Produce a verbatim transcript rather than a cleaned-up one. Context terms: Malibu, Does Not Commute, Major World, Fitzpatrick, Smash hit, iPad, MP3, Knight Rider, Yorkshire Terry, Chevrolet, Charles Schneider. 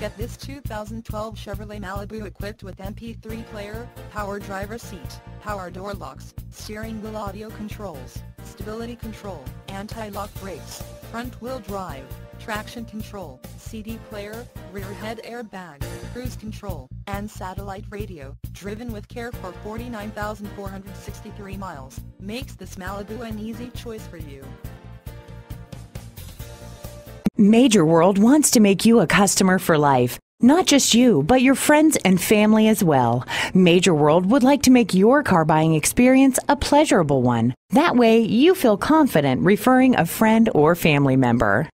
look at this two thousand twelve Chevrolet Malibu equipped with M P three player, power driver seat, power door locks, steering wheel audio controls, stability control, anti-lock brakes, front-wheel drive, traction control, C D player, rear head airbag, cruise control, and satellite radio, driven with care for forty-nine thousand four hundred sixty-three miles, makes this Malibu an easy choice for you. Major World wants to make you a customer for life. Not just you, but your friends and family as well. Major World would like to make your car buying experience a pleasurable one. That way, you feel confident referring a friend or family member.